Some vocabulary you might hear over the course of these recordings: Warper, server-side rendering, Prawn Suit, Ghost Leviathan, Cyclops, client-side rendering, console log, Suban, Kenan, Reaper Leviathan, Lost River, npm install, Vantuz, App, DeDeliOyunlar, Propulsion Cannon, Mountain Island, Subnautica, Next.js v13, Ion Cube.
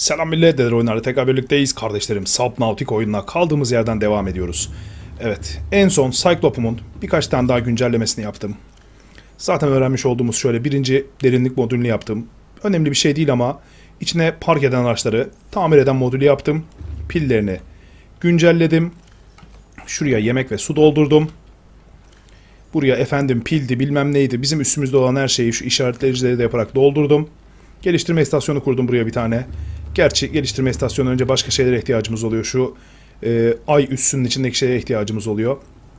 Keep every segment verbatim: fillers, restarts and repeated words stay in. Selam millet, DeDeliOyunlar'la tekrar birlikteyiz kardeşlerim. Subnautica oyununa kaldığımız yerden devam ediyoruz. Evet, en son Cyclops'umun birkaç tane daha güncellemesini yaptım. Zaten öğrenmiş olduğumuz şöyle birinci derinlik modülünü yaptım. Önemli bir şey değil ama içine park eden araçları tamir eden modülü yaptım. Pillerini güncelledim. Şuraya yemek ve su doldurdum. Buraya efendim pildi bilmem neydi, bizim üstümüzde olan her şeyi şu işaretleyicileri de yaparak doldurdum. Geliştirme istasyonu kurdum buraya bir tane. Gerçi geliştirme istasyonu önce başka şeylere ihtiyacımız oluyor. Şu e, ay üssünün içindeki şeye ihtiyacımız oluyor.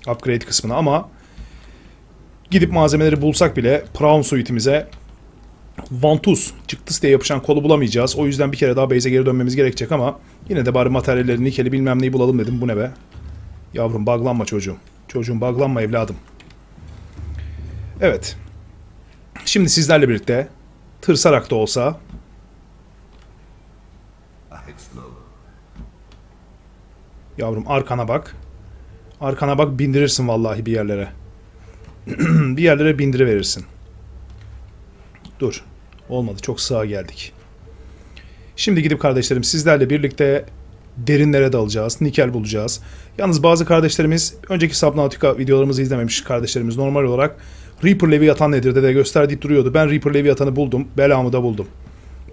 Upgrade kısmına ama gidip malzemeleri bulsak bile Prawn Suit'imize Vantuz çıktıs diye yapışan kolu bulamayacağız. O yüzden bir kere daha base'e geri dönmemiz gerekecek ama yine de bari materyalleri, nikeli bilmem neyi bulalım dedim. Bu ne be? Yavrum buglanma çocuğum. Çocuğum buglanma evladım. Evet. Şimdi sizlerle birlikte tırsarak da olsa yavrum arkana bak. Arkana bak, bindirirsin vallahi bir yerlere. Bir yerlere bindiriverirsin. Dur. Olmadı. Çok sağa geldik. Şimdi gidip kardeşlerim sizlerle birlikte derinlere dalacağız. Nikel bulacağız. Yalnız bazı kardeşlerimiz önceki Subnautica videolarımızı izlememiş kardeşlerimiz normal olarak Reaper Leviathan nedir dede gösterdiği duruyordu. Ben Reaper Leviathan'ı buldum. Belamı da buldum.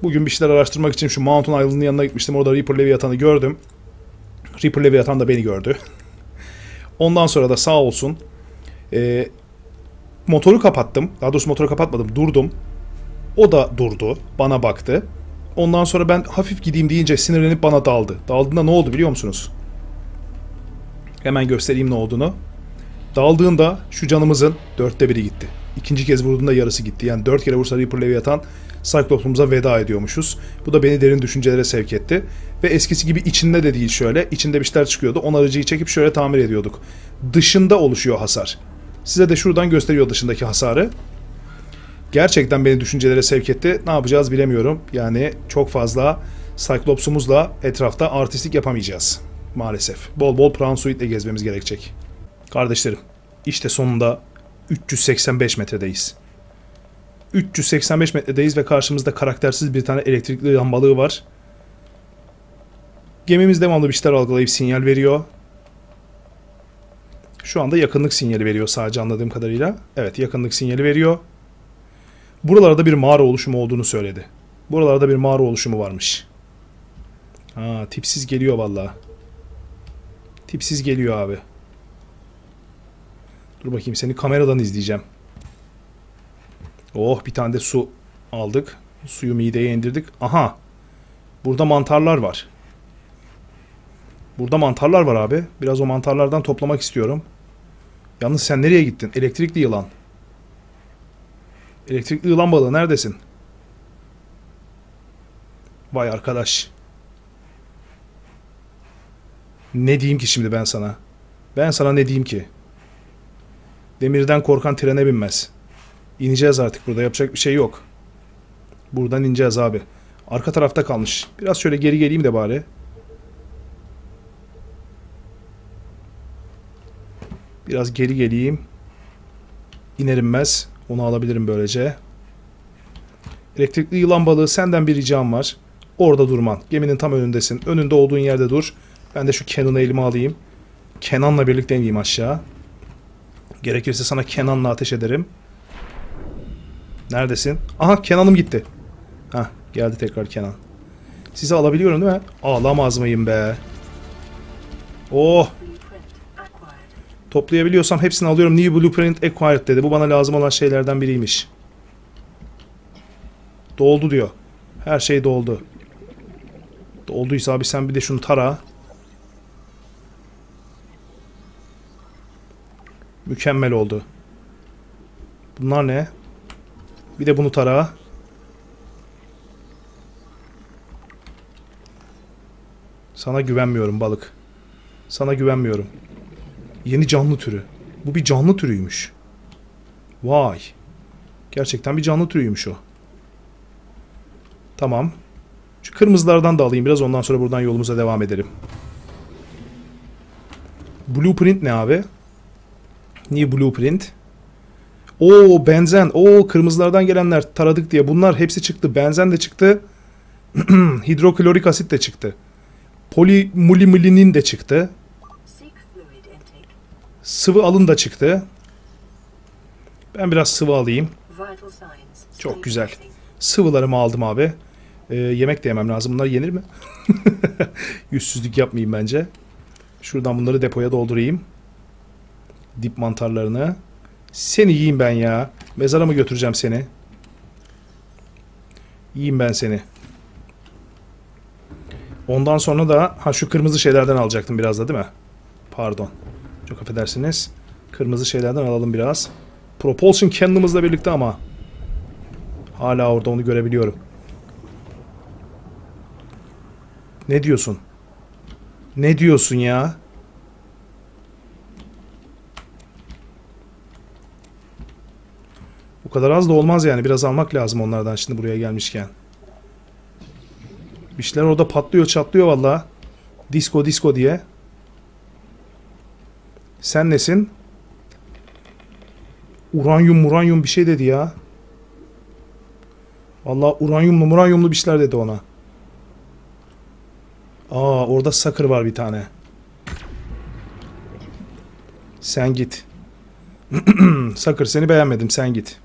Bugün bir şeyler araştırmak için şu Mountain Island'ın yanına gitmiştim. Orada Reaper Leviathan'ı gördüm. Reaper Leviathan da beni gördü. Ondan sonra da sağ olsun e, motoru kapattım. Daha doğrusu motoru kapatmadım. Durdum. O da durdu. Bana baktı. Ondan sonra ben hafif gideyim deyince sinirlenip bana daldı. Daldığında ne oldu biliyor musunuz? Hemen göstereyim ne olduğunu. Daldığında şu canımızın dörtte biri gitti. İkinci kez vurduğunda yarısı gitti. Yani dört kere vursa Reaper Leviathan Cyclops'umuza veda ediyormuşuz. Bu da beni derin düşüncelere sevk etti. Ve eskisi gibi içinde de değil şöyle. İçinde bir şeyler çıkıyordu. On aracıyı çekip şöyle tamir ediyorduk. Dışında oluşuyor hasar. Size de şuradan gösteriyor dışındaki hasarı. Gerçekten beni düşüncelere sevk etti. Ne yapacağız bilemiyorum. Yani çok fazla Cyclops'umuzla etrafta artistlik yapamayacağız. Maalesef. Bol bol Prawn Suit'le gezmemiz gerekecek. Kardeşlerim, işte sonunda üç yüz seksen beş metredeyiz. üç yüz seksen beş metredeyiz ve karşımızda karaktersiz bir tane elektrikli lambalığı var. Gemimiz devamlı bir şeyler algılayıp sinyal veriyor. Şu anda yakınlık sinyali veriyor sadece anladığım kadarıyla. Evet, yakınlık sinyali veriyor. Buralarda bir mağara oluşumu olduğunu söyledi. Buralarda bir mağara oluşumu varmış. Ha, tipsiz geliyor vallahi. Tipsiz geliyor abi. Dur bakayım, seni kameradan izleyeceğim. Oh, bir tane de su aldık. Suyu mideye indirdik. Aha. Burada mantarlar var. Burada mantarlar var abi. Biraz o mantarlardan toplamak istiyorum. Yalnız sen nereye gittin? Elektrikli yılan. Elektrikli yılan balığı neredesin? Vay arkadaş. Ne diyeyim ki şimdi ben sana? Ben sana ne diyeyim ki? Demirden korkan trene binmez. İneceğiz artık burada. Yapacak bir şey yok. Buradan ineceğiz abi. Arka tarafta kalmış. Biraz şöyle geri geleyim de bari. Biraz geri geleyim. İner inmez. Onu alabilirim böylece. Elektrikli yılan balığı, senden bir ricam var. Orada durman. Geminin tam önündesin. Önünde olduğun yerde dur. Ben de şu Kenan'ı elime alayım. Kenan'la birlikte ineyim aşağı. Gerekirse sana Kenan'la ateş ederim. Neredesin? Aha, Kenan'ım gitti. Hah, geldi tekrar Kenan. Sizi alabiliyorum değil mi? Ağlamaz mıyım be? Oh! Toplayabiliyorsam hepsini alıyorum. New Blueprint Acquired dedi. Bu bana lazım olan şeylerden biriymiş. Doldu diyor. Her şey doldu. Dolduysa abi sen bir de şunu tara. Mükemmel oldu. Bunlar ne? Bir de bunu tara. Sana güvenmiyorum balık. Sana güvenmiyorum. Yeni canlı türü. Bu bir canlı türüymüş. Vay. Gerçekten bir canlı türüymüş o. Tamam. Şu kırmızılardan da alayım biraz, ondan sonra buradan yolumuza devam edelim. Blueprint ne abi? New Blueprint. Oo benzen. Oo kırmızılardan gelenler taradık diye. Bunlar hepsi çıktı. Benzen de çıktı. hidroklorik asit de çıktı. Polimulimilinin de çıktı. Sıvı alın da çıktı. Ben biraz sıvı alayım. Çok güzel. Sıvılarımı aldım abi. Ee, yemek de yemem lazım. Bunlar yenir mi? Yüzsüzlük yapmayayım bence. Şuradan bunları depoya doldurayım. Dip mantarlarını. Seni yiyeyim ben ya. Mezara mı götüreceğim seni? Yiyeyim ben seni. Ondan sonra da ha şu kırmızı şeylerden alacaktım biraz da değil mi? Pardon. Çok affedersiniz. Kırmızı şeylerden alalım biraz. Propulsion Cannon'ımızla birlikte ama. Hala orada onu görebiliyorum. Ne diyorsun? Ne diyorsun ya? Bu kadar az da olmaz yani. Biraz almak lazım onlardan şimdi buraya gelmişken. Bir şeyler orada patlıyor çatlıyor valla. Disco disco diye. Sen nesin? Uranyum uranyum bir şey dedi ya. Valla uranyumlu muranyumlu bir şeyler dedi ona. Aa orada sakır var bir tane. Sen git. Sakır seni beğenmedim, sen git.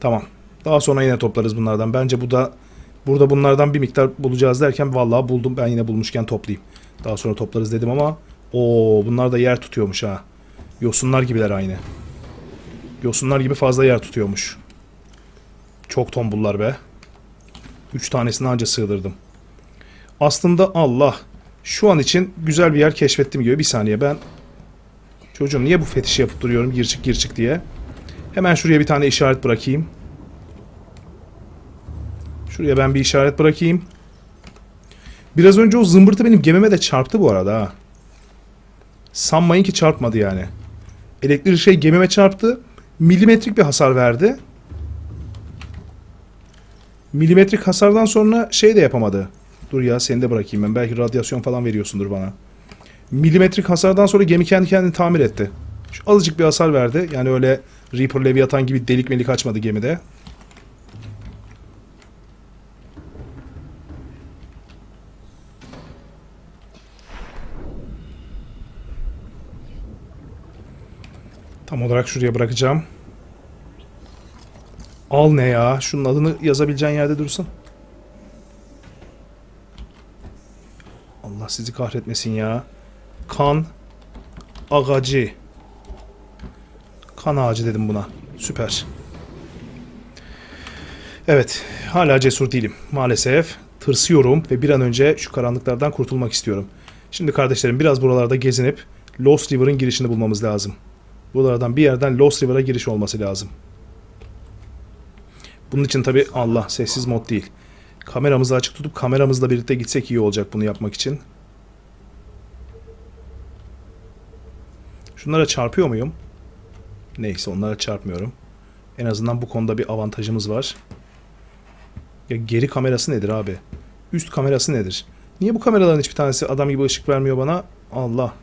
Tamam. Daha sonra yine toplarız bunlardan. Bence bu da burada bunlardan bir miktar bulacağız derken vallahi buldum. Ben yine bulmuşken toplayayım. Daha sonra toplarız dedim ama o bunlar da yer tutuyormuş ha. Yosunlar gibiler aynı. Yosunlar gibi fazla yer tutuyormuş. Çok tombullar be. Üç tanesini anca sığdırdım. Aslında Allah şu an için güzel bir yer keşfettim gibi. Bir saniye ben çocuğum niye bu fetişi yapıp duruyorum girçik girçik diye. Hemen şuraya bir tane işaret bırakayım. Şuraya ben bir işaret bırakayım. Biraz önce o zımbırtı benim gemime de çarptı bu arada ha. Sanmayın ki çarpmadı yani. Elektrik şey gemime çarptı. Milimetrik bir hasar verdi. Milimetrik hasardan sonra şey de yapamadı. Dur ya seni de bırakayım ben. Belki radyasyon falan veriyorsundur bana. Milimetrik hasardan sonra gemi kendi kendini tamir etti. Şu azıcık bir hasar verdi. Yani öyle Reaper Leviathan gibi delik melik açmadı gemide. Tam olarak şuraya bırakacağım. Al ne ya? Şunun adını yazabileceğin yerde dursun. Allah sizi kahretmesin ya. Kan Ağacı. Kan Ağacı dedim buna. Süper. Evet. Hala cesur değilim. Maalesef. Tırsıyorum ve bir an önce şu karanlıklardan kurtulmak istiyorum. Şimdi kardeşlerim biraz buralarda gezinip Lost River'ın girişini bulmamız lazım. Buralardan bir yerden Lost River'a giriş olması lazım. Bunun için tabi Allah sessiz mod değil. Kameramızı açık tutup kameramızla birlikte gitsek iyi olacak bunu yapmak için. Şunlara çarpıyor muyum? Neyse onlara çarpmıyorum. En azından bu konuda bir avantajımız var. Ya geri kamerası nedir abi? Üst kamerası nedir? Niye bu kameraların hiçbir tanesi adam gibi ışık vermiyor bana? Allah.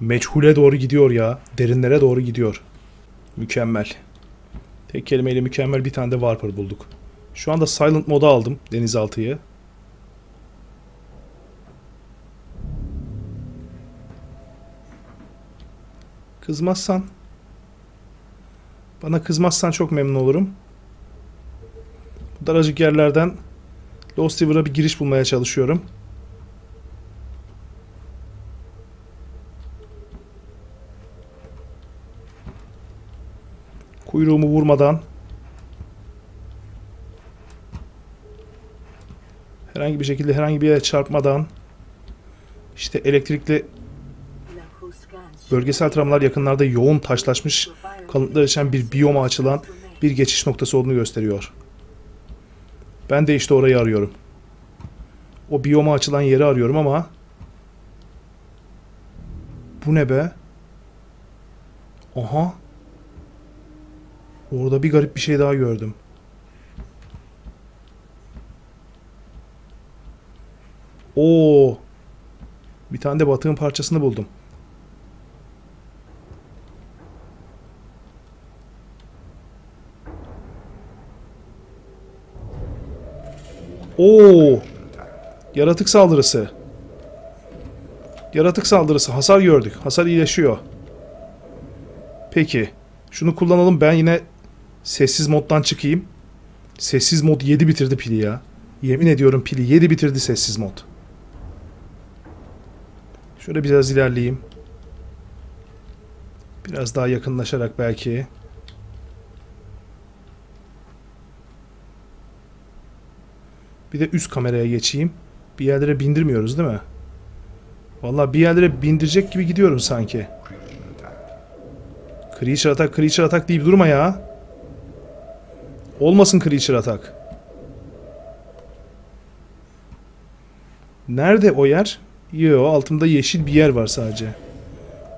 Meçhule doğru gidiyor ya. Derinlere doğru gidiyor. Mükemmel. Tek kelimeyle mükemmel bir tane de Warper bulduk. Şu anda Silent moda aldım denizaltıyı. Kızmazsan. Bana kızmazsan çok memnun olurum. Bu daracık yerlerden Lost River'a bir giriş bulmaya çalışıyorum. Kuyruğumu vurmadan herhangi bir şekilde herhangi bir yere çarpmadan işte elektrikli bölgesel travmalar yakınlarda yoğun taşlaşmış kalıntılar içeren bir biyoma açılan bir geçiş noktası olduğunu gösteriyor. Ben de işte orayı arıyorum. O biyoma açılan yeri arıyorum ama bu ne be? Aha. Orada bir garip bir şey daha gördüm. Oo, Bir tane de batığın parçasını buldum. Oo! Yaratık saldırısı. Yaratık saldırısı. Hasar gördük. Hasar iyileşiyor. Peki. Şunu kullanalım. Ben yine sessiz moddan çıkayım. Sessiz mod yedi bitirdi pili ya. Yemin ediyorum pili yedi bitirdi sessiz mod. Şöyle biraz ilerleyeyim. Biraz daha yakınlaşarak belki. Bir de üst kameraya geçeyim. Bir yerlere bindirmiyoruz değil mi? Vallahi bir yerlere bindirecek gibi gidiyorum sanki. Creature atak, creature atak deyip durma ya. Olmasın creature atak. Nerede o yer? Yo, altımda yeşil bir yer var sadece.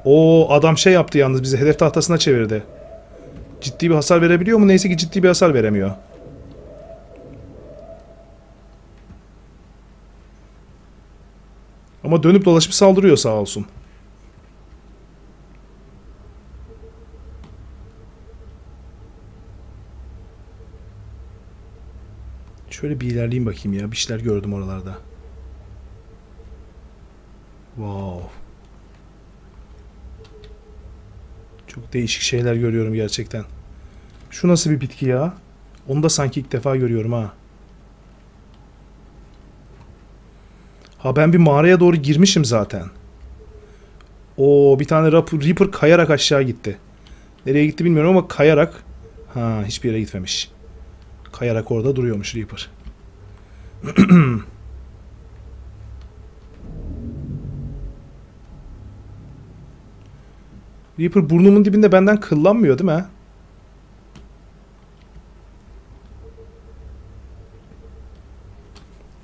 Oo, adam şey yaptı yalnız, bizi hedef tahtasına çevirdi. Ciddi bir hasar verebiliyor mu? Neyse ki ciddi bir hasar veremiyor. Ama dönüp dolaşıp saldırıyor sağ olsun. Şöyle bir ilerleyeyim bakayım ya. Bir şeyler gördüm oralarda. Wow. Çok değişik şeyler görüyorum gerçekten. Şu nasıl bir bitki ya? Onu da sanki ilk defa görüyorum ha. Ha ben bir mağaraya doğru girmişim zaten. Oo, bir tane Reaper kayarak aşağı gitti. Nereye gitti bilmiyorum ama kayarak. Ha, hiçbir yere gitmemiş. Kayarak orada duruyormuş Reaper. Reaper burnumun dibinde benden kıllanmıyor değil mi?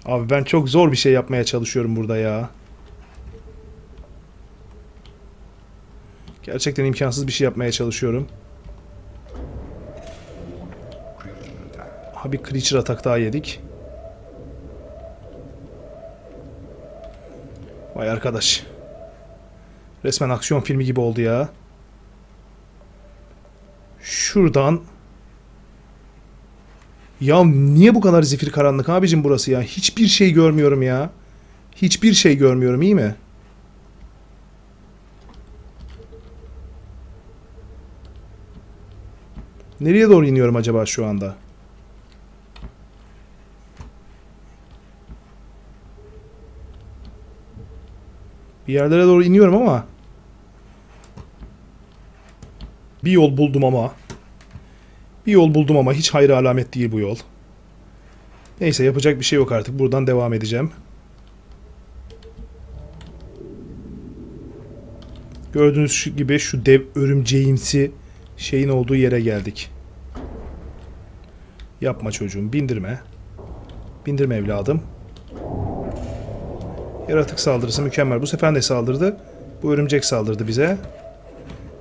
Abi ben çok zor bir şey yapmaya çalışıyorum burada ya. Gerçekten imkansız bir şey yapmaya çalışıyorum. Aha, bir creature atak daha yedik. Vay arkadaş. Resmen aksiyon filmi gibi oldu ya. Şuradan... Ya niye bu kadar zifir karanlık abicim burası ya? Hiçbir şey görmüyorum ya. Hiçbir şey görmüyorum, iyi mi? Nereye doğru iniyorum acaba şu anda? Bir yerlere doğru iniyorum ama. Bir yol buldum ama. Bir yol buldum ama hiç hayra alamet değil bu yol. Neyse, yapacak bir şey yok artık. Buradan devam edeceğim. Gördüğünüz gibi şu dev örümceğimsi şeyin olduğu yere geldik. Yapma çocuğum, bindirme. Bindirme evladım. Yaratık saldırısı mükemmel. Bu sefer de saldırdı. Bu örümcek saldırdı bize.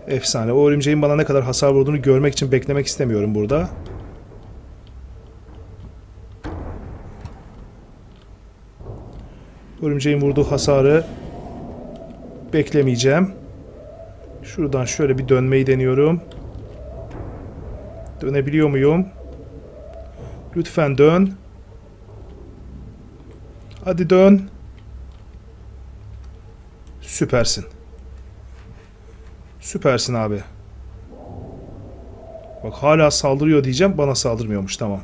Efsane. O örümceğin bana ne kadar hasar vurduğunu görmek için beklemek istemiyorum burada. Örümceğin vurduğu hasarı beklemeyeceğim. Şuradan şöyle bir dönmeyi deniyorum. Dönebiliyor muyum? Lütfen dön. Hadi dön. Süpersin. Süpersin abi. Bak hala saldırıyor diyeceğim. Bana saldırmıyormuş. Tamam.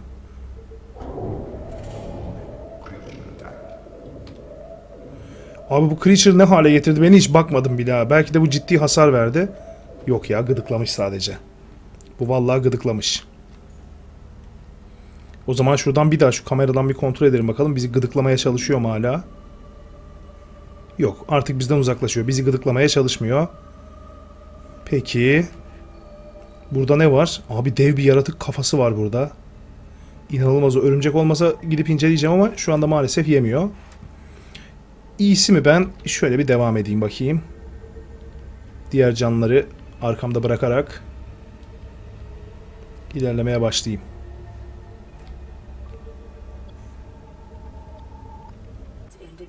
Abi bu creature ne hale getirdi beni, hiç bakmadım bile ha. Belki de bu ciddi hasar verdi. Yok ya, gıdıklamış sadece. Bu vallahi gıdıklamış. O zaman şuradan bir daha şu kameradan bir kontrol edelim bakalım. Bizi gıdıklamaya çalışıyor mu hala? Yok, artık bizden uzaklaşıyor. Bizi gıdıklamaya çalışmıyor. Peki. Burada ne var? Abi dev bir yaratık kafası var burada. İnanılmaz. O örümcek olmasa gidip inceleyeceğim ama şu anda maalesef yemiyor. İyisi mi ben şöyle bir devam edeyim bakayım. Diğer canlıları arkamda bırakarak ilerlemeye başlayayım.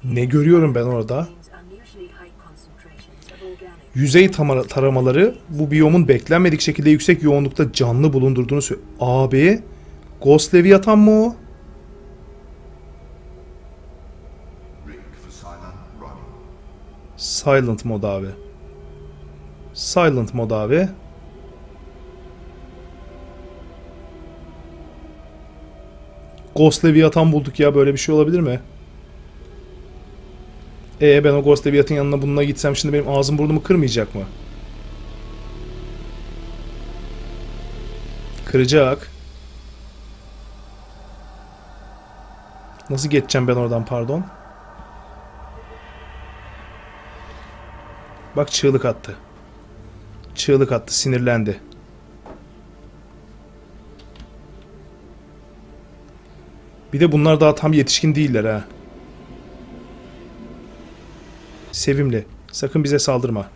Ne görüyorum ben orada? yüzey taramaları bu biyomun beklenmedik şekilde yüksek yoğunlukta canlı bulundurduğunu söylüyor. Abi, Ghost Leviathan mı o? Silent mod abi. Silent mod abi. Ghost Leviathan bulduk ya, böyle bir şey olabilir mi? Ee ben o Ghost Leviathan'ın yanına bununla gitsem şimdi benim ağzım burnumu kırmayacak mı? Kıracak. Nasıl geçeceğim ben oradan, pardon? Bak çığlık attı. Çığlık attı, sinirlendi. Bir de bunlar daha tam yetişkin değiller ha. Sevimli. Sakın bize saldırma.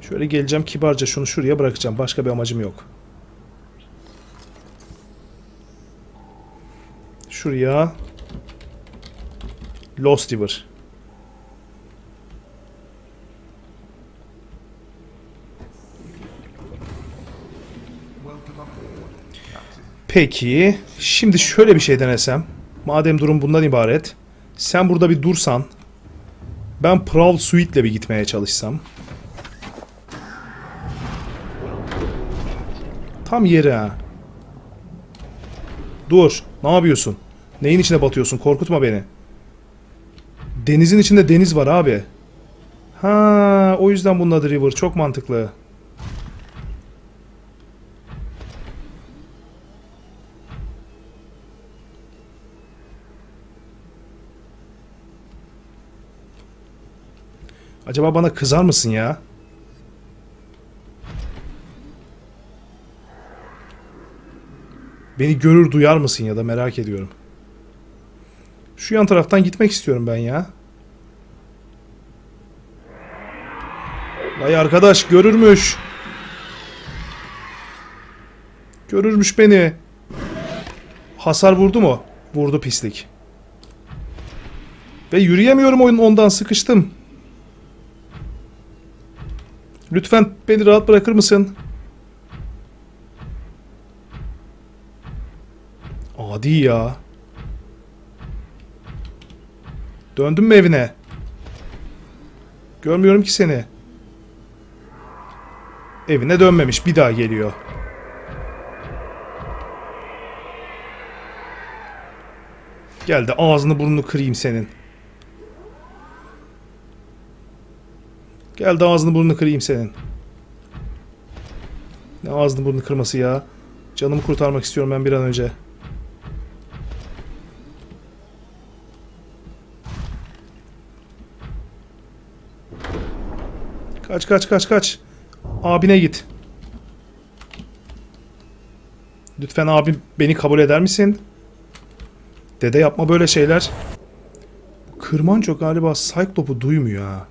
Şöyle geleceğim kibarca, şunu şuraya bırakacağım. Başka bir amacım yok. Şuraya Lost River. Peki, şimdi şöyle bir şey denesem. Madem durum bundan ibaret. Sen burada bir dursan. Ben Prawn Suit'le bir gitmeye çalışsam. Tam yeri ha. Dur, ne yapıyorsun? Neyin içine batıyorsun? Korkutma beni. Denizin içinde deniz var abi. Ha, o yüzden bunun adı River. Çok mantıklı. Acaba bana kızar mısın ya? Beni görür duyar mısın ya da, merak ediyorum. Şu yan taraftan gitmek istiyorum ben ya. Vay arkadaş, görürmüş. Görürmüş beni. Hasar vurdu mu? Vurdu pislik. Ve yürüyemiyorum oyun, ondan sıkıştım. Lütfen beni rahat bırakır mısın? Adi ya. Döndün mü evine? Görmüyorum ki seni. Evine dönmemiş. Bir daha geliyor. Gel de ağzını burnunu kırayım senin. Gel de ağzını burnunu kırayım senin. Ne ağzını burnunu kırması ya. Canımı kurtarmak istiyorum ben bir an önce. Kaç kaç kaç kaç. Abine git. Lütfen abim beni kabul eder misin? Dede yapma böyle şeyler. Kırmanço galiba Cyclops'u duymuyor ha.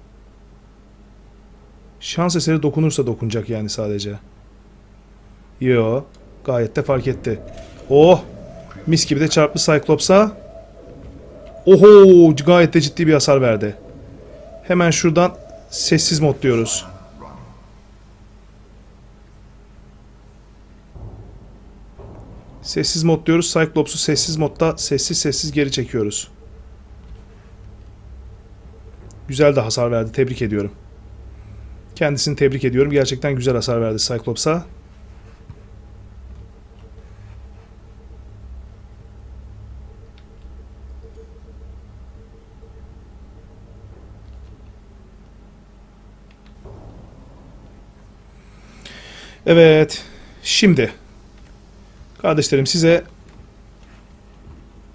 Şans eseri dokunursa dokunacak yani sadece. Yo, gayet de fark etti. Oh, mis gibi de çarptı Cyclops'a. Oho, gayet de ciddi bir hasar verdi. Hemen şuradan sessiz mod diyoruz. Sessiz mod diyoruz. Cyclops'u sessiz modda sessiz sessiz geri çekiyoruz. Güzel de hasar verdi. Tebrik ediyorum. Kendisini tebrik ediyorum. Gerçekten güzel hasar verdi Cyclops'a. Evet. Şimdi kardeşlerim, size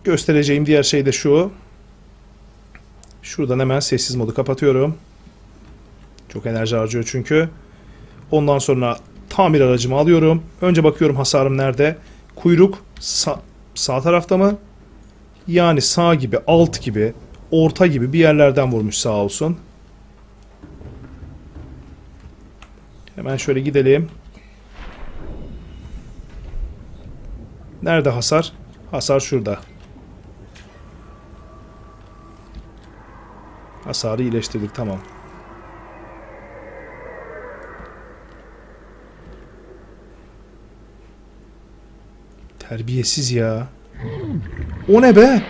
göstereceğim diğer şey de şu. Şuradan hemen sessiz modu kapatıyorum. Çok enerji harcıyor çünkü. Ondan sonra tamir aracımı alıyorum. Önce bakıyorum hasarım nerede. Kuyruk sağ, sağ tarafta mı? Yani sağ gibi, alt gibi, orta gibi bir yerlerden vurmuş sağ olsun. Hemen şöyle gidelim. Nerede hasar? Hasar şurada. Hasarı iyileştirdik, tamam. Terbiyesiz ya. O ne be?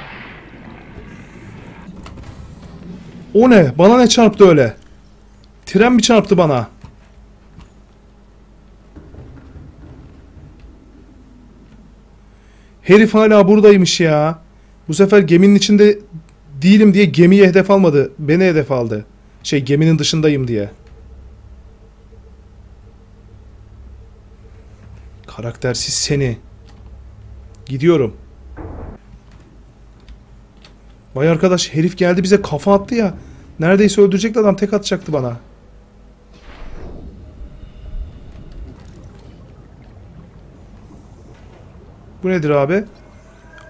O ne? Bana ne çarptı öyle? Tren mi çarptı bana? Herif hala buradaymış ya. Bu sefer geminin içinde değilim diye gemiye hedef almadı. Beni hedef aldı. Şey, geminin dışındayım diye. Karaktersiz seni. Gidiyorum. Vay arkadaş, herif geldi bize kafa attı ya. Neredeyse öldürecekti adam, tek atacaktı bana. Bu nedir abi?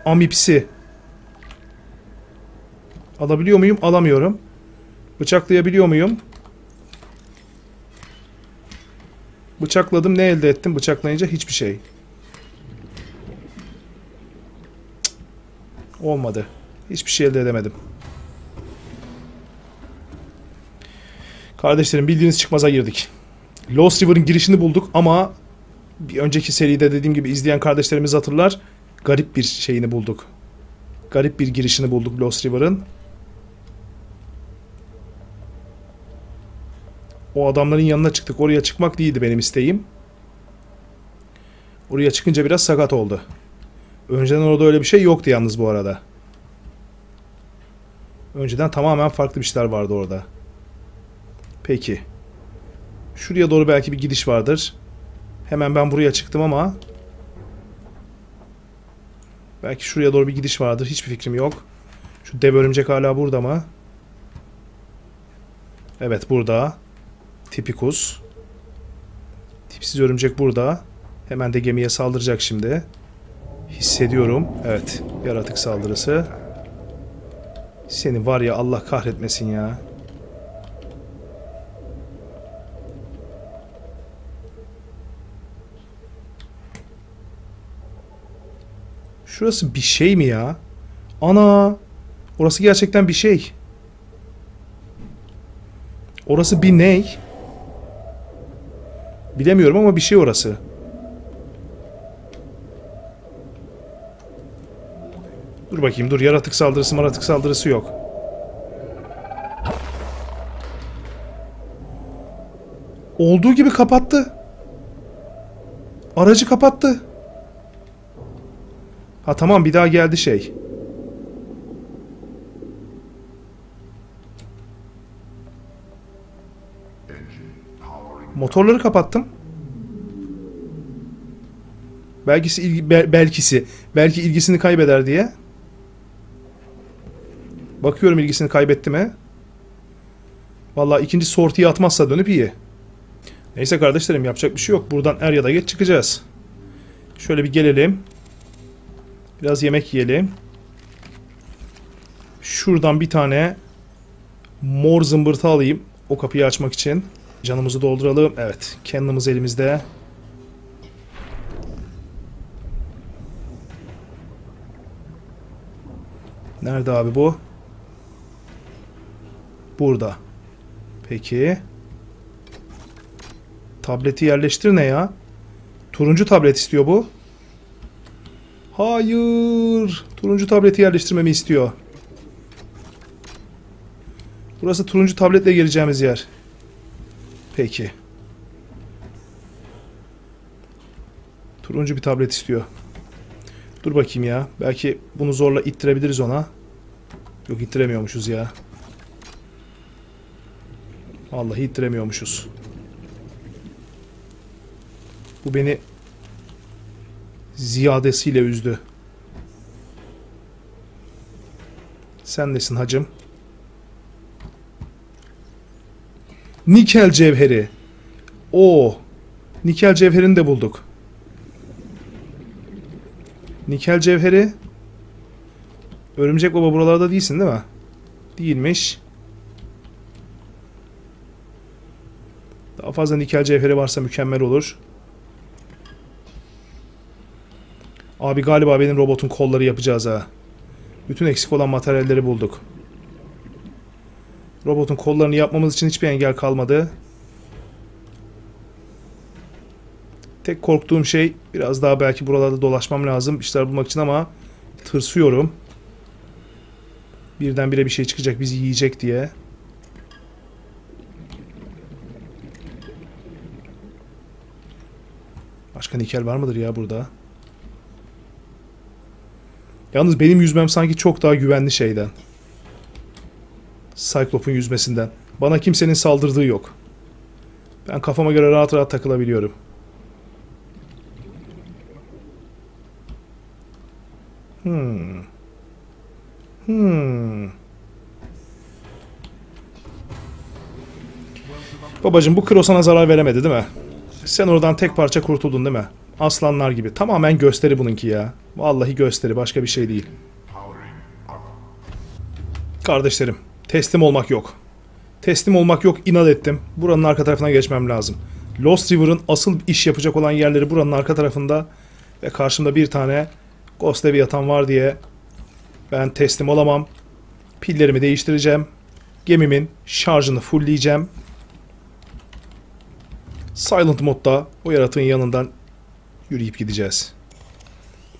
Amipsi. Alabiliyor muyum? Alamıyorum. Bıçaklayabiliyor muyum? Bıçakladım. Ne elde ettim? Bıçaklayınca hiçbir şey. Cık. Olmadı. Hiçbir şey elde edemedim. Kardeşlerim, bildiğiniz çıkmaza girdik. Lost River'ın girişini bulduk ama bir önceki seride dediğim gibi izleyen kardeşlerimiz hatırlar. Garip bir şeyini bulduk. Garip bir girişini bulduk Lost River'ın. O adamların yanına çıktık. Oraya çıkmak değildi benim isteğim. Oraya çıkınca biraz sakat oldu. Önceden orada öyle bir şey yoktu yalnız bu arada. Önceden tamamen farklı bir şeyler vardı orada. Peki. Şuraya doğru belki bir gidiş vardır. Hemen ben buraya çıktım ama belki şuraya doğru bir gidiş vardır. Hiçbir fikrim yok. Şu dev örümcek hala burada mı? Evet, burada. Tipikus. Tipsiz örümcek burada. Hemen de gemiye saldıracak şimdi. Hissediyorum. Evet. Yaratık saldırısı. Seni var ya, Allah kahretmesin ya. Şurası bir şey mi ya? Ana! Orası gerçekten bir şey. Orası bir ney? Bilemiyorum ama bir şey orası. Dur bakayım, dur. Yaratık saldırısı maratık saldırısı yok. Olduğu gibi kapattı. Aracı kapattı. Ha tamam, bir daha geldi şey. Motorları kapattım. Belkisi, ilgi, bel, belkisi, belki ilgisini kaybeder diye. Bakıyorum ilgisini kaybetti mi? Vallahi ikinci sortiyi atmazsa dönüp iyi. Neyse kardeşlerim, yapacak bir şey yok. Buradan er ya da geç çıkacağız. Şöyle bir gelelim. Biraz yemek yiyelim. Şuradan bir tane mor zımbırtı alayım. O kapıyı açmak için. Canımızı dolduralım. Evet. Kendimiz elimizde. Nerede abi bu? Burada. Peki. Tableti yerleştir ne ya? Turuncu tablet istiyor bu. Hayır. Turuncu tableti yerleştirmemi istiyor. Burası turuncu tabletle geleceğimiz yer. Peki. Turuncu bir tablet istiyor. Dur bakayım ya. Belki bunu zorla ittirebiliriz ona. Yok, ittiremiyormuşuz ya. Vallahi ittiremiyormuşuz. Bu beni ziyadesiyle üzdü. Sen nesin hacım? Nikel cevheri. Oo. Nikel cevherini de bulduk. Nikel cevheri. Örümcek baba, buralarda değilsin değil mi? Değilmiş. Daha fazla nikel cevheri varsa mükemmel olur. Abi galiba benim robotun kolları yapacağız ha. Bütün eksik olan materyalleri bulduk. Robotun kollarını yapmamız için hiçbir engel kalmadı. Tek korktuğum şey biraz daha belki buralarda dolaşmam lazım işler bulmak için ama tırsıyorum. Birdenbire bir şey çıkacak bizi yiyecek diye. Başka nikel var mıdır ya burada? Yalnız benim yüzmem sanki çok daha güvenli şeyden. Cyclops'un yüzmesinden. Bana kimsenin saldırdığı yok. Ben kafama göre rahat rahat takılabiliyorum. Hmm. Hmm. Babacım bu kro sana zarar veremedi değil mi? Sen oradan tek parça kurtuldun değil mi? Aslanlar gibi. Tamamen gösteri bununki ya. Vallahi gösteri. Başka bir şey değil. Kardeşlerim. Teslim olmak yok. Teslim olmak yok. İnat ettim. Buranın arka tarafına geçmem lazım. Lost River'ın asıl iş yapacak olan yerleri buranın arka tarafında. Ve karşımda bir tane Ghost Leviathan var diye ben teslim olamam. Pillerimi değiştireceğim. Gemimin şarjını fullleyeceğim. Silent modda o yaratığın yanından yürüyüp gideceğiz.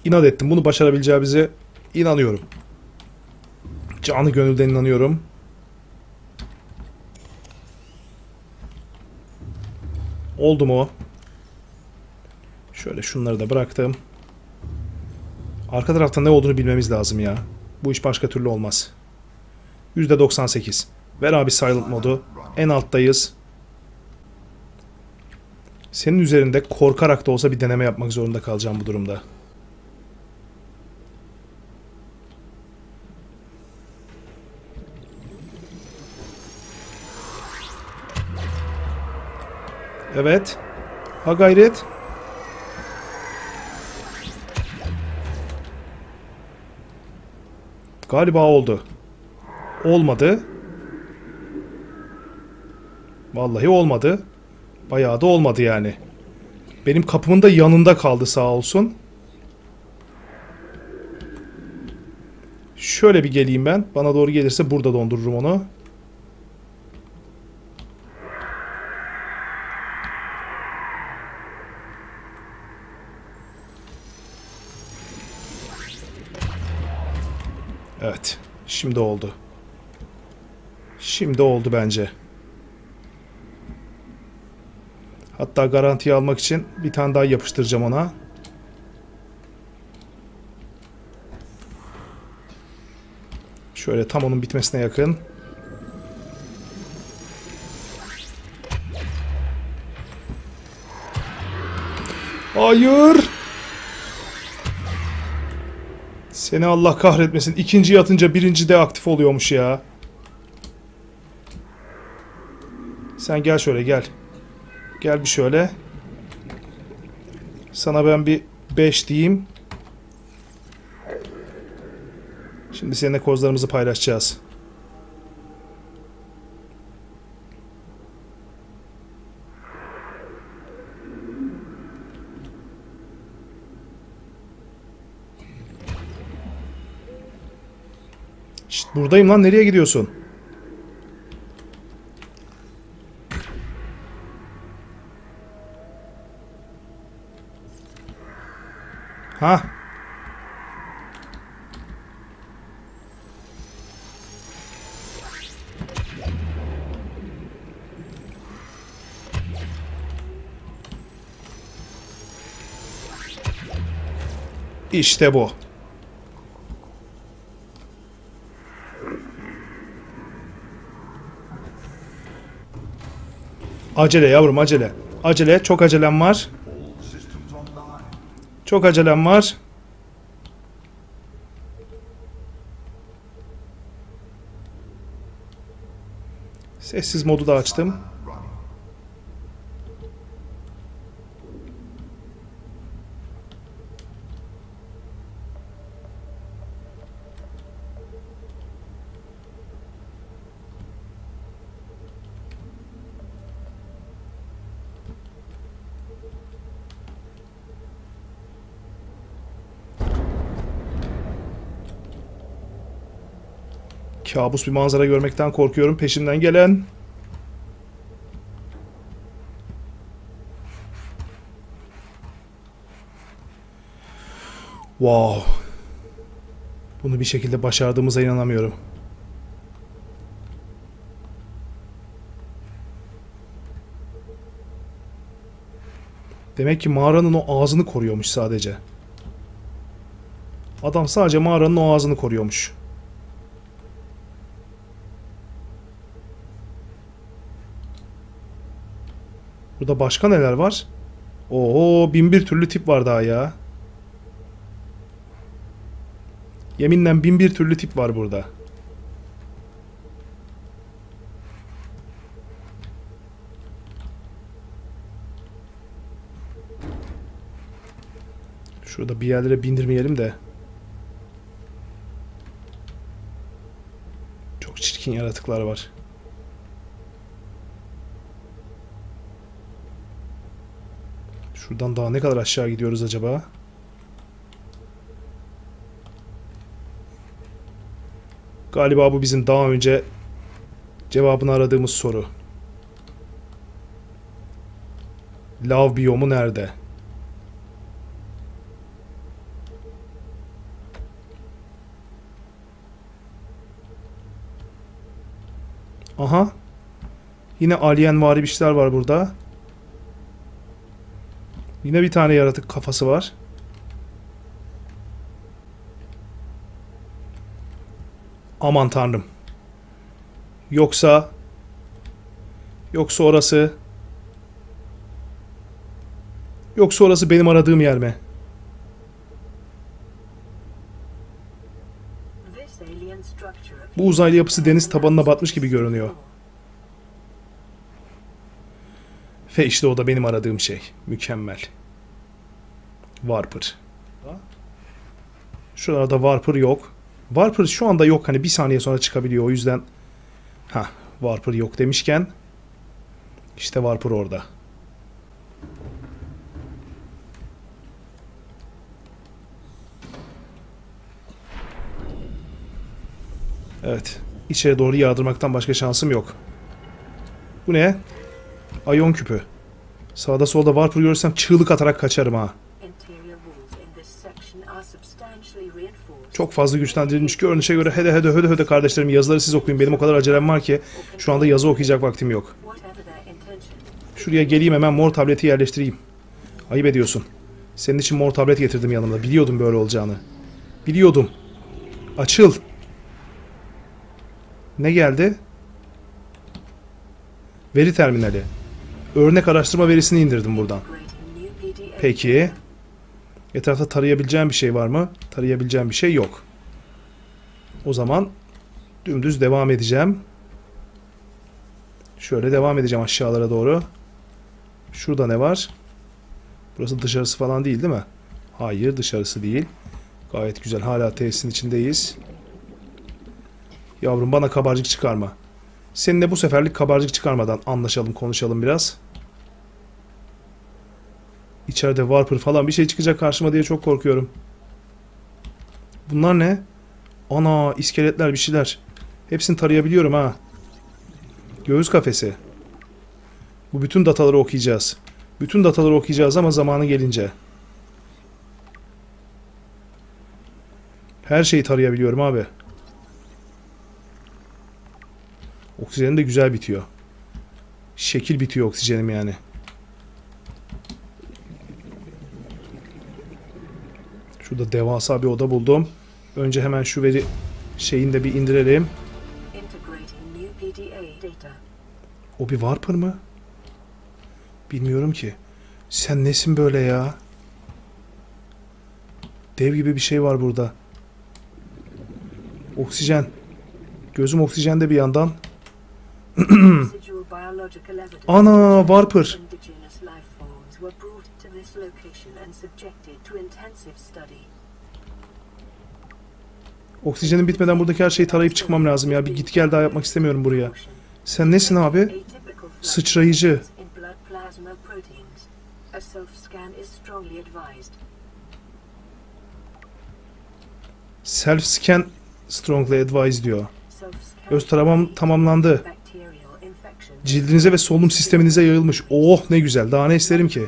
İnat ettim. Bunu başarabileceğimize inanıyorum. Canı gönülden inanıyorum. Oldu mu? Şöyle şunları da bıraktım. Arka tarafta ne olduğunu bilmemiz lazım ya. Bu iş başka türlü olmaz. yüzde doksan sekiz. Ver abi silent modu. En alttayız. Senin üzerinde korkarak da olsa bir deneme yapmak zorunda kalacağım bu durumda. Evet. Ha gayret. Galiba oldu. Olmadı. Vallahi olmadı. Bayağı da olmadı yani. Benim kapımın da yanında kaldı sağ olsun. Şöyle bir geleyim ben. Bana doğru gelirse burada dondururum onu. Evet. Şimdi oldu. Şimdi oldu bence. Hatta garantiye almak için bir tane daha yapıştıracağım ona. Şöyle tam onun bitmesine yakın. Hayır! Seni Allah kahretmesin. İkinciyi atınca birinci de aktif oluyormuş ya. Sen gel şöyle gel. Gel bir şöyle. Sana ben bir beş diyeyim. Şimdi seninle kozlarımızı paylaşacağız. Şşt, buradayım lan. Nereye gidiyorsun? Ha. İşte bu. Acele yavrum, acele. Acele, çok acelem var. Çok acelem var. Sessiz modu da açtım. Kabus bir manzara görmekten korkuyorum. Peşimden gelen... Wow. Bunu bir şekilde başardığımıza inanamıyorum. Demek ki mağaranın o ağzını koruyormuş sadece. Adam sadece mağaranın o ağzını koruyormuş. Burada başka neler var? Oo, bin bir türlü tip var daha ya. Yeminle bin bir türlü tip var burada. Şurada bir yerlere bindirmeyelim de. Çok çirkin yaratıklar var. Şuradan daha ne kadar aşağı gidiyoruz acaba? Galiba bu bizim daha önce cevabını aradığımız soru. Lav biyomu nerede? Aha. Yine alienvari bir şeyler var burada. Yine bir tane yaratık kafası var. Aman tanrım. Yoksa... Yoksa orası... Yoksa orası benim aradığım yer mi? Bu uzaylı yapısı deniz tabanına batmış gibi görünüyor. Ve işte o da benim aradığım şey. Mükemmel. Warper. Şuralarda Warper yok. Warper şu anda yok. Hani bir saniye sonra çıkabiliyor. O yüzden... Hah. Warper yok demişken... İşte Warper orada. Evet. İçeri doğru yağdırmaktan başka şansım yok. Bu ne? Ion küpü. Sağda solda Warper görürsem çığlık atarak kaçarım ha. Çok fazla güçlendirilmiş görünüşe göre hede hede hede hede kardeşlerim, yazıları siz okuyun. Benim o kadar acelem var ki şu anda yazı okuyacak vaktim yok. Şuraya geleyim, hemen mor tableti yerleştireyim. Ayıp ediyorsun. Senin için mor tablet getirdim yanımda. Biliyordum böyle olacağını. Biliyordum. Açıl. Ne geldi? Veri terminali. Örnek araştırma verisini indirdim buradan. Peki. Etrafta tarayabileceğim bir şey var mı? Tarayabileceğim bir şey yok. O zaman dümdüz devam edeceğim. Şöyle devam edeceğim aşağılara doğru. Şurada ne var? Burası dışarısı falan değil değil mi? Hayır, dışarısı değil. Gayet güzel. Hala tesisin içindeyiz. Yavrum bana kabarcık çıkarma. Seninle bu seferlik kabarcık çıkarmadan anlaşalım, konuşalım biraz. İçeride Warper falan bir şey çıkacak karşıma diye çok korkuyorum. Bunlar ne? Ana, iskeletler, bir şeyler. Hepsini tarayabiliyorum ha. Göğüs kafesi. Bu bütün dataları okuyacağız. Bütün dataları okuyacağız ama zamanı gelince. Her şeyi tarayabiliyorum abi. Oksijenim de güzel bitiyor. Şekil bitiyor oksijenim yani. Şurada devasa bir oda buldum. Önce hemen şu veri şeyini de bir indirelim. O bir Warper mı? Bilmiyorum ki. Sen nesin böyle ya? Dev gibi bir şey var burada. Oksijen. Gözüm oksijende bir yandan. Ana, Warper. Oksijenim bitmeden buradaki her şeyi tarayıp çıkmam lazım ya. Bir git gel daha yapmak istemiyorum buraya. Sen nesin abi? Sıçrayıcı. Self scan strongly advised diyor. Öz taramam tamamlandı. Cildinize ve solunum sisteminize yayılmış. Oh ne güzel. Daha ne isterim ki?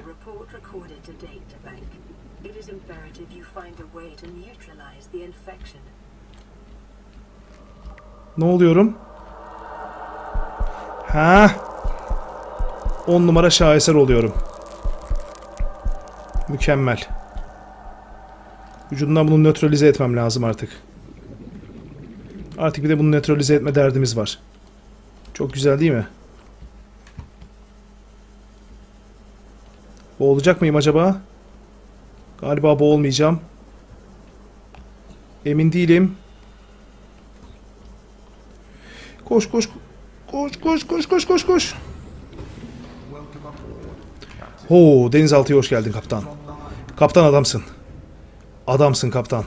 Ne oluyorum? Ha? on numara şaheser oluyorum. Mükemmel. Vücudumdan bunu nötralize etmem lazım artık. Artık bir de bunu nötralize etme derdimiz var. Çok güzel değil mi? Boğulacak mıyım acaba? Galiba boğulmayacağım. Emin değilim. Koş koş koş koş koş koş koş koş. Oo, denizaltıya hoş geldin kaptan. Kaptan adamsın. Adamsın kaptan.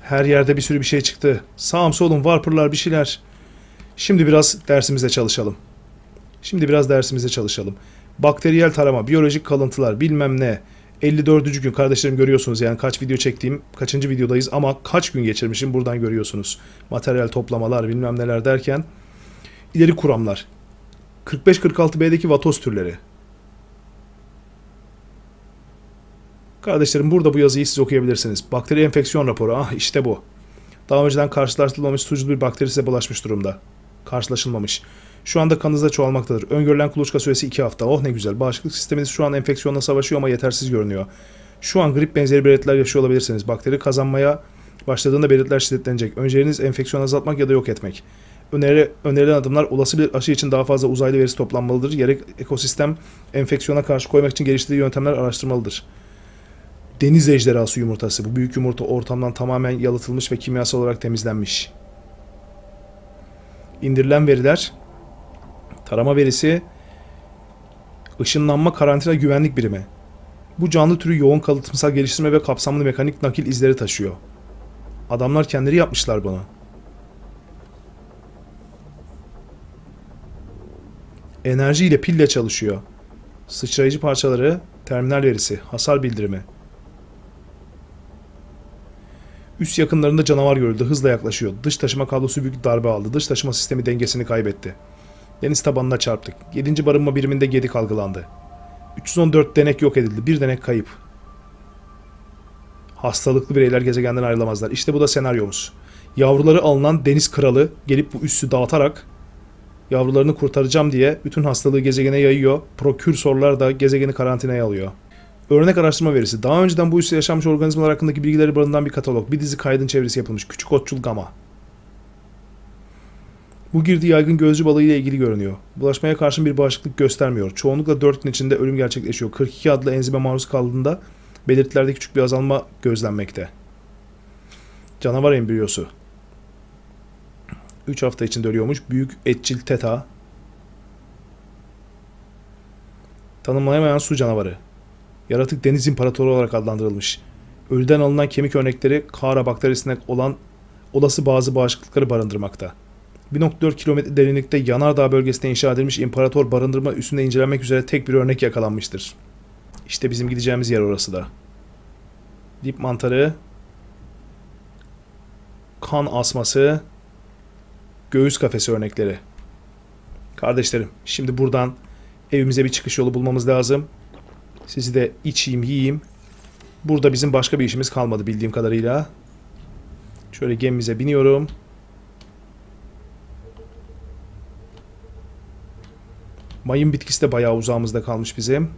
Her yerde bir sürü bir şey çıktı. Sağım solum warperlar bir şeyler. Şimdi biraz dersimize çalışalım. Şimdi biraz dersimize çalışalım. Bakteriyel tarama, biyolojik kalıntılar, bilmem ne. elli dördüncü gün kardeşlerim, görüyorsunuz yani kaç video çektiğim, kaçıncı videodayız ama kaç gün geçirmişim buradan görüyorsunuz. Materyal toplamalar, bilmem neler derken. İleri kuramlar. kırk beş kırk altı B'deki vatoz türleri. Kardeşlerim burada bu yazıyı siz okuyabilirsiniz. Bakteri enfeksiyon raporu. Ah işte bu. Daha önceden karşılaştırılmamış suçlu bir bakteri size bulaşmış durumda. Karşılaşılmamış. Şu anda kanınızda çoğalmaktadır. Öngörülen kuluçka süresi iki hafta. Oh ne güzel. Bağışıklık sisteminiz şu an enfeksiyonla savaşıyor ama yetersiz görünüyor. Şu an grip benzeri belirtiler yaşıyor olabilirsiniz. Bakteri kazanmaya başladığında belirtiler şiddetlenecek. Önceliğiniz enfeksiyonu azaltmak ya da yok etmek. Öneri, önerilen adımlar olası bir aşı için daha fazla uzaylı verisi toplanmalıdır. Gerek ekosistem enfeksiyona karşı koymak için geliştirdiği yöntemler araştırmalıdır. Deniz ejderhası yumurtası. Bu büyük yumurta ortamdan tamamen yalıtılmış ve kimyasal olarak temizlenmiş. İndirilen veriler. Tarama verisi. Işınlanma karantina güvenlik birimi. Bu canlı türü yoğun kalıtsal geliştirme ve kapsamlı mekanik nakil izleri taşıyor. Adamlar kendileri yapmışlar bunu. Enerji ile pille çalışıyor. Sıçrayıcı parçaları. Terminal verisi. Hasar bildirimi. Üst yakınlarında canavar görüldü. Hızla yaklaşıyor. Dış taşıma kablosu büyük darbe aldı. Dış taşıma sistemi dengesini kaybetti. Deniz tabanına çarptık. yedinci barınma biriminde gedik algılandı. üç yüz on dört denek yok edildi. Bir denek kayıp. Hastalıklı bireyler gezegenden ayrılamazlar. İşte bu da senaryomuz. Yavruları alınan deniz kralı gelip bu üssü dağıtarak yavrularını kurtaracağım diye bütün hastalığı gezegene yayıyor. Prokürsorlar da gezegeni karantinaya alıyor. Örnek araştırma verisi. Daha önceden bu üste yaşanmış organizmalar hakkındaki bilgileri barındıran bir katalog. Bir dizi kaydın çevresi yapılmış. Küçük otçul gama. Bu girdi yaygın gözcü balığı ile ilgili görünüyor. Bulaşmaya karşın bir bağışıklık göstermiyor. Çoğunlukla dört gün içinde ölüm gerçekleşiyor. kırk iki adlı enzime maruz kaldığında belirtilerde küçük bir azalma gözlenmekte. Canavar embriyosu. üç hafta içinde ölüyormuş. Büyük etçil teta. Tanımlayamayan su canavarı. Yaratık deniz imparatoru olarak adlandırılmış. Ölüden alınan kemik örnekleri kara bakterisine olan olası bazı bağışıklıkları barındırmakta. bir nokta dört kilometre derinlikte Yanardağ bölgesinde inşa edilmiş imparator barındırma üssünde incelenmek üzere tek bir örnek yakalanmıştır. İşte bizim gideceğimiz yer orası da. Dip mantarı. Kan asması. Göğüs kafesi örnekleri. Kardeşlerim, şimdi buradan evimize bir çıkış yolu bulmamız lazım. Sizi de içeyim, yiyeyim. Burada bizim başka bir işimiz kalmadı bildiğim kadarıyla. Şöyle gemimize biniyorum. Mayın bitkisi de bayağı uzağımızda kalmış bizim.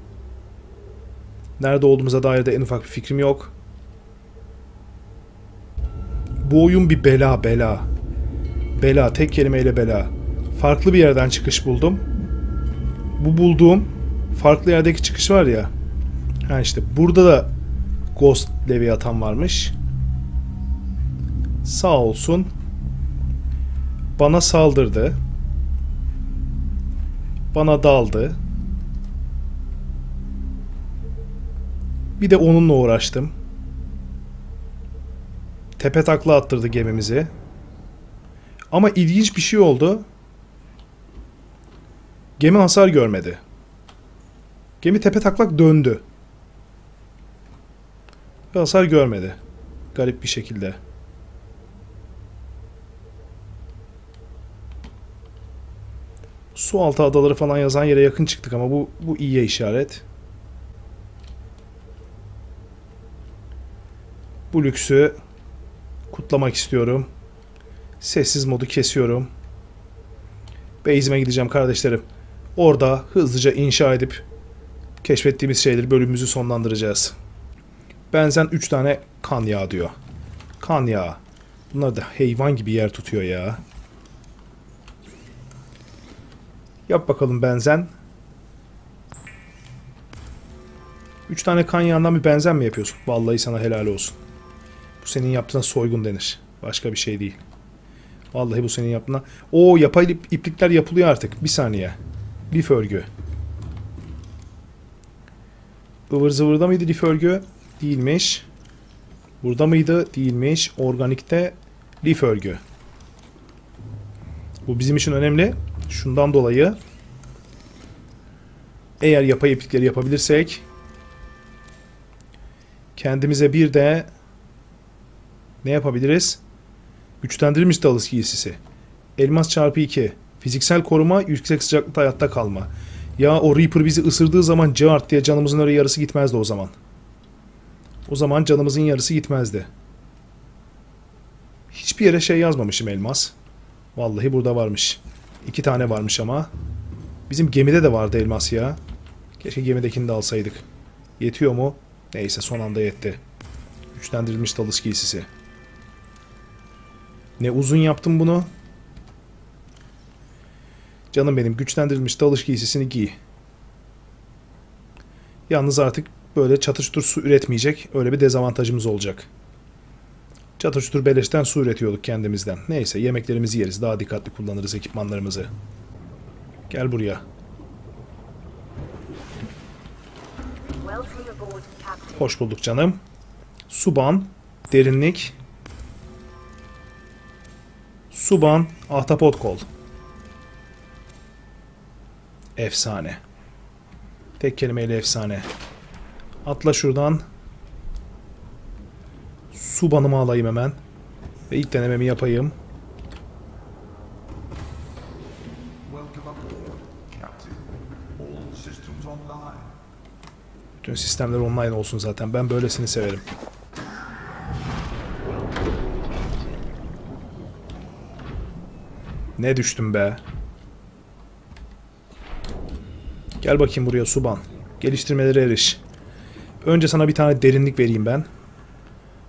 Nerede olduğumuza dair de en ufak bir fikrim yok. Bu oyun bir bela bela. Bela, tek kelimeyle bela. Farklı bir yerden çıkış buldum. Bu bulduğum farklı yerdeki çıkış var ya. Ha işte burada da Ghost Leviathan varmış. Sağ olsun. Bana saldırdı. Bana daldı. Bir de onunla uğraştım. Tepe takla attırdı gemimizi. Ama ilginç bir şey oldu. Gemi hasar görmedi. Gemi tepe taklak döndü. Ve hasar görmedi. Garip bir şekilde. Sualtı adaları falan yazan yere yakın çıktık ama bu, bu iyiye işaret. Bu lüksü kutlamak istiyorum. Sessiz modu kesiyorum. Base'ime gideceğim kardeşlerim. Orada hızlıca inşa edip keşfettiğimiz şeyleri bölümümüzü sonlandıracağız. Benzen üç tane kan yağı diyor. Kan yağı. Bunlar da hayvan gibi yer tutuyor ya. Yap bakalım benzen. Üç tane kan yağından bir benzen mi yapıyorsun? Vallahi sana helal olsun. Bu senin yaptığına soygun denir. Başka bir şey değil. Vallahi bu senin yaptığına... Oo, yapay ip, iplikler yapılıyor artık. Bir saniye. Lif örgü. Ivır zıvırda mıydı lif örgü? Değilmiş. Burada mıydı? Değilmiş. Organikte lif örgü. Bu bizim için önemli. Şundan dolayı eğer yapay iplikleri yapabilirsek kendimize bir de ne yapabiliriz? Güçlendirilmiş dalış giysisi. Elmas çarpı iki. Fiziksel koruma, yüksek sıcaklıkta hayatta kalma. Ya o Reaper bizi ısırdığı zaman cart diye canımızın öyle yarısı gitmezdi o zaman. O zaman canımızın yarısı gitmezdi. Hiçbir yere şey yazmamışım elmas. Vallahi burada varmış. İki tane varmış ama. Bizim gemide de vardı elmas ya. Keşke gemidekini de alsaydık. Yetiyor mu? Neyse son anda yetti. Güçlendirilmiş dalış giysisi. Ne uzun yaptım bunu. Canım benim, güçlendirilmiş dalış giysisini giy. Yalnız artık böyle çatıştır su üretmeyecek. Öyle bir dezavantajımız olacak. Çatıştır beleşten su üretiyorduk kendimizden. Neyse yemeklerimizi yeriz. Daha dikkatli kullanırız ekipmanlarımızı. Gel buraya. Hoş bulduk canım. Suban. Derinlik. Suban. Ahtapot kol. Efsane. Tek kelimeyle efsane. Atla şuradan. Subanımı alayım hemen. Ve ilk denememi yapayım. Bütün sistemler online olsun zaten. Ben böylesini severim. Ne düştüm be. Gel bakayım buraya Suban. Geliştirmelere eriş. Önce sana bir tane derinlik vereyim ben.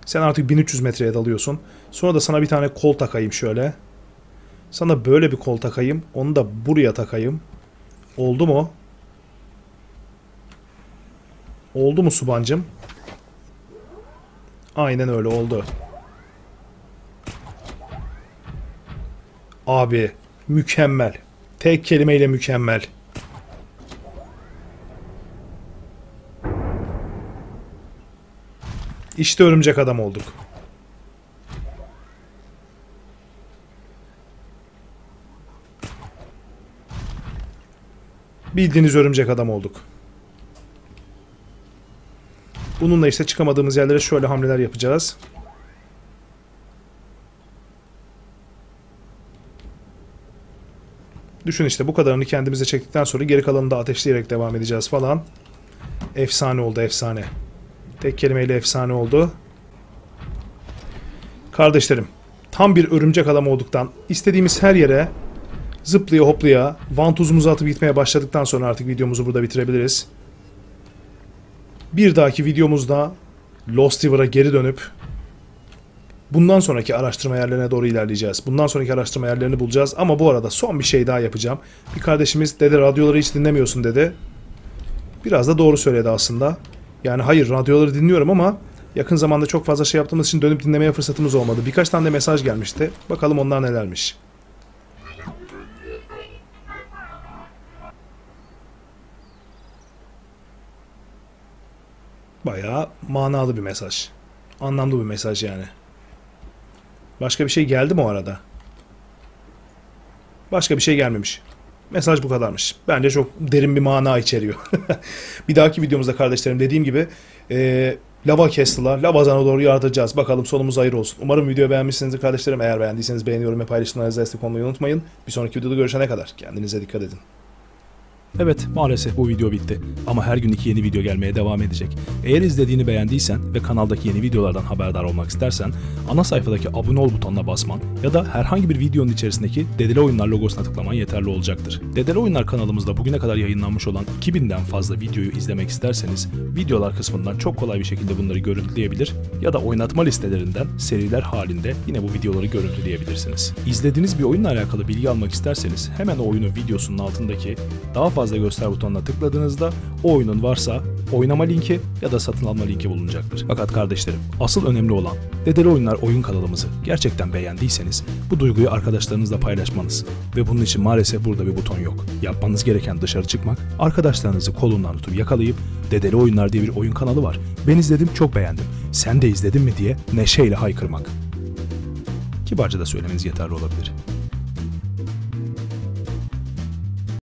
Sen artık bin üç yüz metreye dalıyorsun. Sonra da sana bir tane kol takayım şöyle. Sana böyle bir kol takayım. Onu da buraya takayım. Oldu mu? Oldu mu Subancım? Aynen öyle oldu. Abi mükemmel. Tek kelimeyle mükemmel. İşte örümcek adam olduk. Bildiğiniz örümcek adam olduk. Bununla işte çıkamadığımız yerlere şöyle hamleler yapacağız. Düşün işte, bu kadarını kendimize çektikten sonra geri kalanını da ateşleyerek devam edeceğiz falan. Efsane oldu, efsane. Tek kelimeyle efsane oldu. Kardeşlerim, tam bir örümcek adam olduktan, istediğimiz her yere zıplaya hoplaya vantuzumuzu atıp gitmeye başladıktan sonra artık videomuzu burada bitirebiliriz. Bir dahaki videomuzda Lost River'a geri dönüp bundan sonraki araştırma yerlerine doğru ilerleyeceğiz. Bundan sonraki araştırma yerlerini bulacağız ama bu arada son bir şey daha yapacağım. Bir kardeşimiz dedi radyoları hiç dinlemiyorsun dedi. Biraz da doğru söyledi aslında. Yani hayır, radyoları dinliyorum ama yakın zamanda çok fazla şey yaptığımız için dönüp dinlemeye fırsatımız olmadı. Birkaç tane de mesaj gelmişti. Bakalım onlar nelermiş. Bayağı manalı bir mesaj. Anlamlı bir mesaj yani. Başka bir şey geldi mi o arada? Başka bir şey gelmemiş. Mesaj bu kadarmış. Bence çok derin bir mana içeriyor. Bir dahaki videomuzda kardeşlerim dediğim gibi e, Lava Castle'a, Lavazan'a doğru yardıracağız. Bakalım sonumuz hayır olsun. Umarım videoyu beğenmişsinizdir kardeşlerim. Eğer beğendiyseniz beğeni, yorum ve paylaşımlarınızı destek olmayı unutmayın. Bir sonraki videoda görüşene kadar kendinize dikkat edin. Evet, maalesef bu video bitti. Ama her gün iki yeni video gelmeye devam edecek. Eğer izlediğini beğendiysen ve kanaldaki yeni videolardan haberdar olmak istersen ana sayfadaki abone ol butonuna basman ya da herhangi bir videonun içerisindeki DeDeliOyunlar logosuna tıklaman yeterli olacaktır. DeDeliOyunlar kanalımızda bugüne kadar yayınlanmış olan iki binden fazla videoyu izlemek isterseniz videolar kısmından çok kolay bir şekilde bunları görüntüleyebilir ya da oynatma listelerinden seriler halinde yine bu videoları görüntüleyebilirsiniz. İzlediğiniz bir oyunla alakalı bilgi almak isterseniz hemen o oyunun videosunun altındaki daha fazla göster butonuna tıkladığınızda o oyunun varsa oynama linki ya da satın alma linki bulunacaktır. Fakat kardeşlerim, asıl önemli olan DeDeliOyunlar oyun kanalımızı gerçekten beğendiyseniz bu duyguyu arkadaşlarınızla paylaşmanız ve bunun için maalesef burada bir buton yok. Yapmanız gereken dışarı çıkmak, arkadaşlarınızı kolundan tutup yakalayıp DeDeliOyunlar diye bir oyun kanalı var. Ben izledim, çok beğendim. Sen de izledin mi diye neşeyle haykırmak. Kibarca da söylemeniz yeterli olabilir.